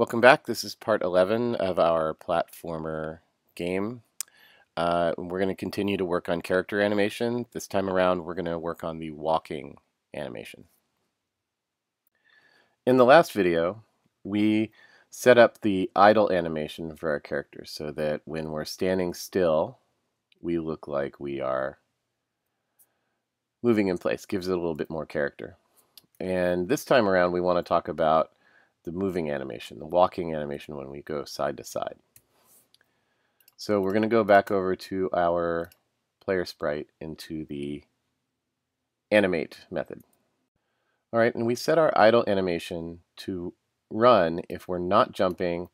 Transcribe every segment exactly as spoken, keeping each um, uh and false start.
Welcome back. This is part eleven of our platformer game. Uh, we're going to continue to work on character animation. This time around, we're going to work on the walking animation. In the last video, we set up the idle animation for our characters so that when we're standing still, we look like we are moving in place. Gives it a little bit more character. And this time around, we want to talk about the moving animation, the walking animation when we go side to side. So we're going to go back over to our player sprite into the animate method. All right, and we set our idle animation to run if we're not jumping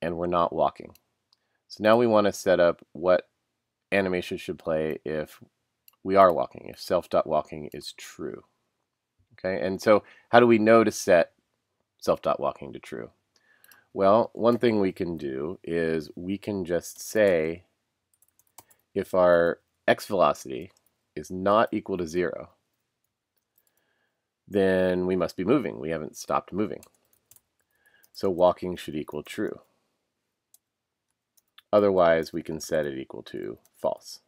and we're not walking. So now we want to set up what animation should play if we are walking, if self.walking is true. Okay, and so how do we know to set self.walking to true? Well, one thing we can do is we can just say if our x velocity is not equal to zero, then we must be moving. We haven't stopped moving. So walking should equal true. Otherwise, we can set it equal to false.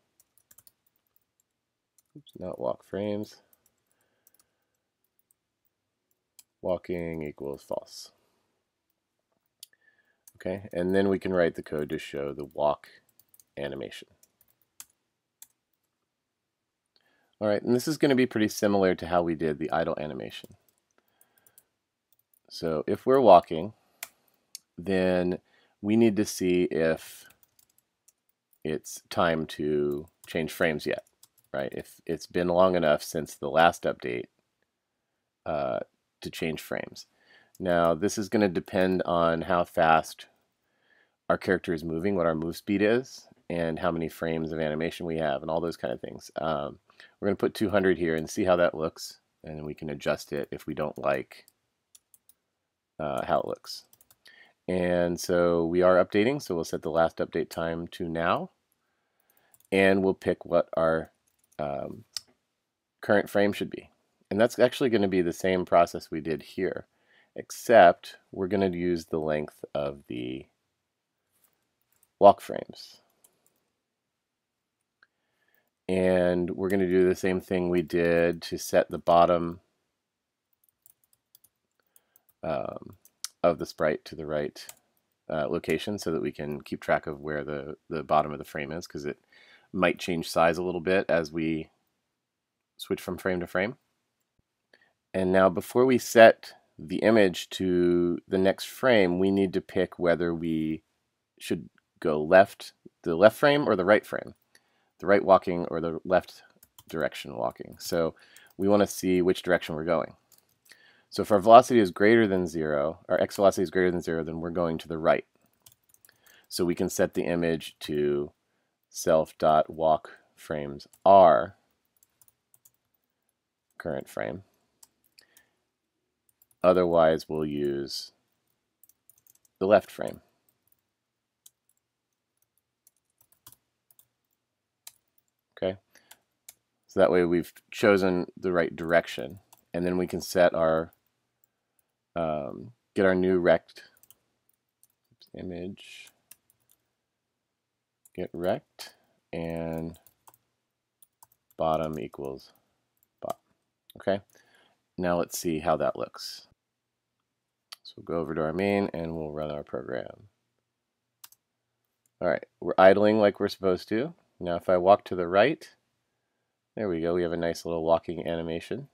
Oops, not walk frames. Walking equals false. Okay, and then we can write the code to show the walk animation. All right, and this is going to be pretty similar to how we did the idle animation. So if we're walking, then we need to see if it's time to change frames yet, right? If it's been long enough since the last update uh, to change frames. Now this is going to depend on how fast our character is moving, what our move speed is, and how many frames of animation we have and all those kind of things. Um, we're going to put two hundred here and see how that looks, and then we can adjust it if we don't like uh, how it looks. And so we are updating, so we'll set the last update time to now, and we'll pick what our um, current frame should be. And that's actually going to be the same process we did here, except we're going to use the length of the walk frames. And we're going to do the same thing we did to set the bottom um, of the sprite to the right uh, location so that we can keep track of where the, the bottom of the frame is, because it might change size a little bit as we switch from frame to frame. And now before we set the image to the next frame, we need to pick whether we should go left, the left frame or the right frame, the right walking or the left direction walking. So we want to see which direction we're going. So if our velocity is greater than zero, our x velocity is greater than zero, then we're going to the right. So we can set the image to self.walk frames R, current frame. Otherwise, we'll use the left frame. Okay, so that way we've chosen the right direction, and then we can set our um, get our new rect image get rect and bottom equals bottom. Okay, now let's see how that looks. So we'll go over to our main and we'll run our program. All right, we're idling like we're supposed to. Now if I walk to the right, there we go, we have a nice little walking animation.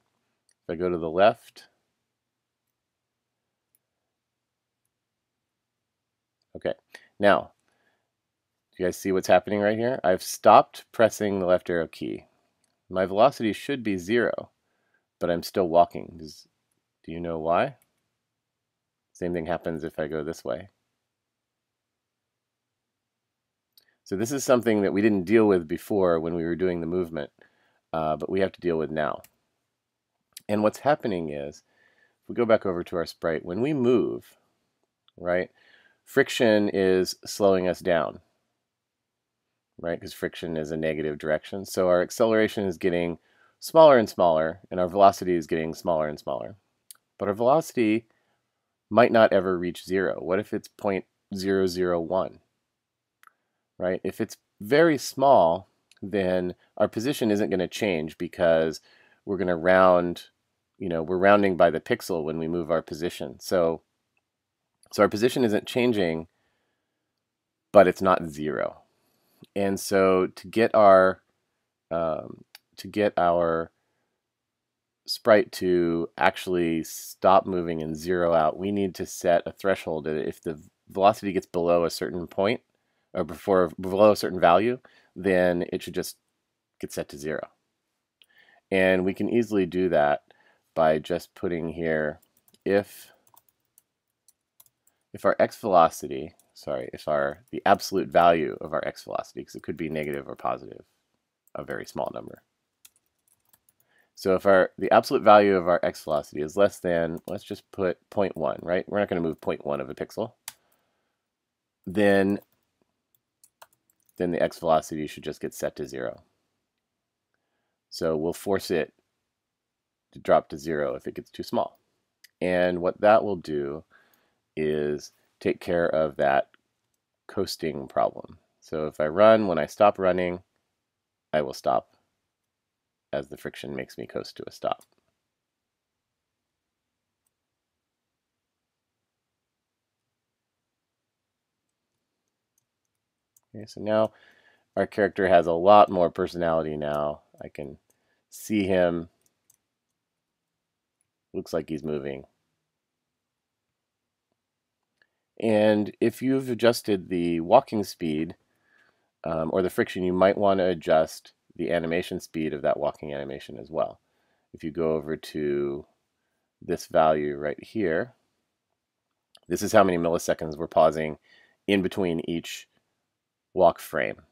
If I go to the left, okay, now do you guys see what's happening right here? I've stopped pressing the left arrow key. My velocity should be zero, but I'm still walking. Does, do you know why? Same thing happens if I go this way. So this is something that we didn't deal with before when we were doing the movement, uh, but we have to deal with now. And what's happening is, if we go back over to our sprite, when we move, right, friction is slowing us down, right, because friction is a negative direction. So our acceleration is getting smaller and smaller, and our velocity is getting smaller and smaller. But our velocity might not ever reach zero. What if it's zero point zero zero one, right? If it's very small, then our position isn't going to change because we're going to round, you know, we're rounding by the pixel when we move our position. So, so our position isn't changing, but it's not zero. And so to get our um, to get our sprite to actually stop moving and zero out, we need to set a threshold that if the velocity gets below a certain point or before below a certain value, then it should just get set to zero. And we can easily do that by just putting here if if our x velocity, sorry, if our the absolute value of our x velocity, because it could be negative or positive, a very small number. So if our the absolute value of our x velocity is less than, let's just put zero point one, right? We're not going to move zero point one of a pixel. Then, then the x velocity should just get set to zero. So we'll force it to drop to zero if it gets too small. And what that will do is take care of that coasting problem. So if I run, when I stop running, I will stop as the friction makes me coast to a stop. Okay, so now our character has a lot more personality now. I can see him. Looks like he's moving. And if you've adjusted the walking speed um, or the friction, you might want to adjust the animation speed of that walking animation as well. If you go over to this value right here, this is how many milliseconds we're pausing in between each walk frame.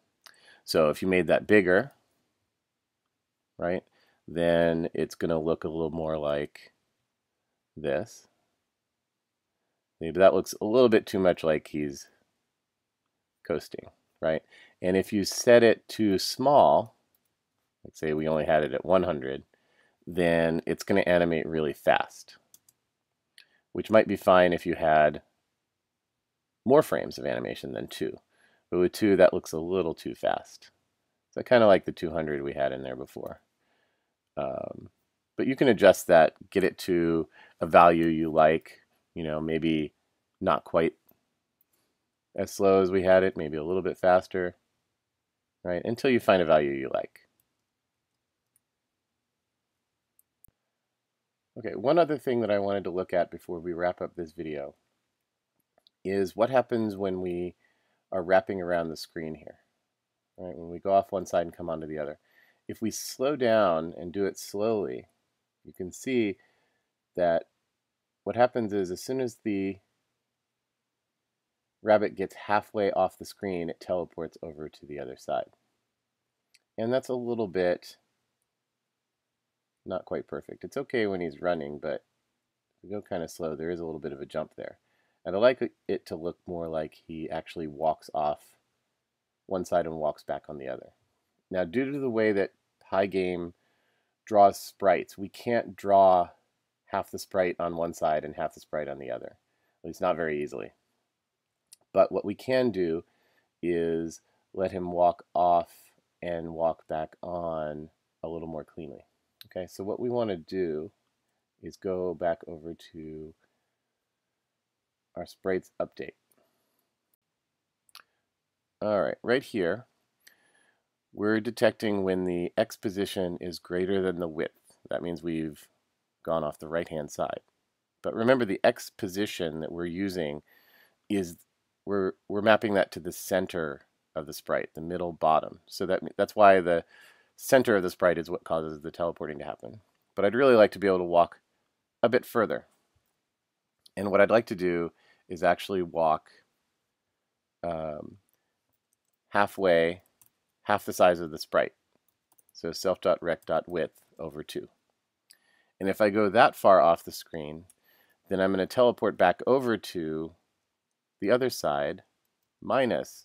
So if you made that bigger, right, then it's going to look a little more like this. Maybe that looks a little bit too much like he's coasting, right? And if you set it to small, let's say we only had it at one hundred, then it's going to animate really fast, which might be fine if you had more frames of animation than two. But with two, that looks a little too fast. So I kind of like the two hundred we had in there before. Um, but you can adjust that, get it to a value you like, you know, maybe not quite as slow as we had it, maybe a little bit faster, right? Until you find a value you like. Okay, one other thing that I wanted to look at before we wrap up this video is what happens when we are wrapping around the screen here, right? When we go off one side and come onto the other. If we slow down and do it slowly, you can see that what happens is as soon as the rabbit gets halfway off the screen, it teleports over to the other side. And that's a little bit not quite perfect. It's okay when he's running, but if we go kind of slow, there is a little bit of a jump there. And I like it to look more like he actually walks off one side and walks back on the other. Now, due to the way that Pygame draws sprites, we can't draw half the sprite on one side and half the sprite on the other, at least not very easily. But what we can do is let him walk off and walk back on a little more cleanly. Okay, so what we want to do is go back over to our sprites update. All right, right here, we're detecting when the x position is greater than the width. That means we've gone off the right-hand side. But remember, the x position that we're using is we're we're mapping that to the center of the sprite, the middle bottom. So that that's why the center of the sprite is what causes the teleporting to happen. But I'd really like to be able to walk a bit further. And what I'd like to do is actually walk um, halfway, half the size of the sprite. So self.rect.width over two. And if I go that far off the screen, then I'm going to teleport back over to the other side minus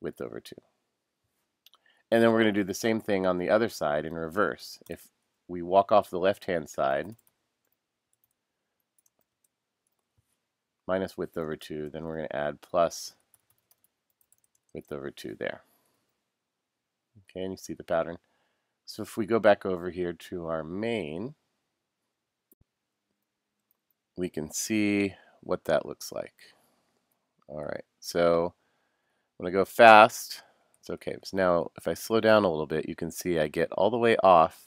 width over two. And then we're going to do the same thing on the other side in reverse. If we walk off the left-hand side, minus width over two, then we're going to add plus width over two there. Okay, and you see the pattern. So if we go back over here to our main, we can see what that looks like. All right, so when I go fast, it's okay. So now if I slow down a little bit, you can see I get all the way off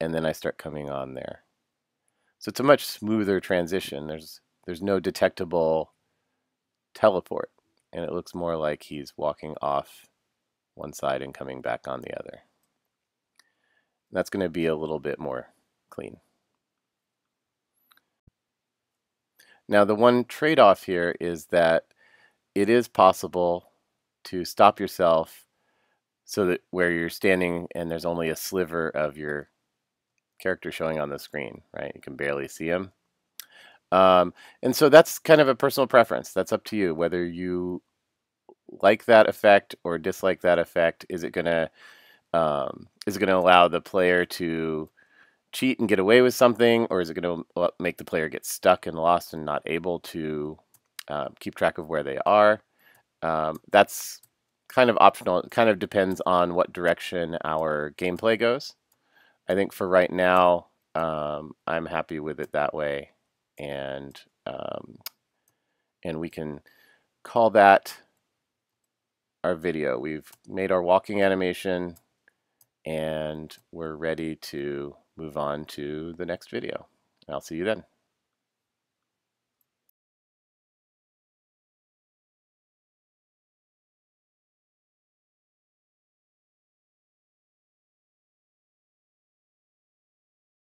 and then I start coming on there. So it's a much smoother transition. There's, there's no detectable teleport, and it looks more like he's walking off one side and coming back on the other. That's going to be a little bit more clean. Now the one trade-off here is that it is possible to stop yourself so that where you're standing and there's only a sliver of your character showing on the screen, right? You can barely see him. Um, and so that's kind of a personal preference. That's up to you whether you like that effect or dislike that effect. Is it going to Um, is it going to allow the player to cheat and get away with something, or is it going to make the player get stuck and lost and not able to uh, keep track of where they are? Um, that's kind of optional. It kind of depends on what direction our gameplay goes. I think for right now, um, I'm happy with it that way, and um, and we can call that our video. We've made our walking animation, and we're ready to move on to the next video. I'll see you then.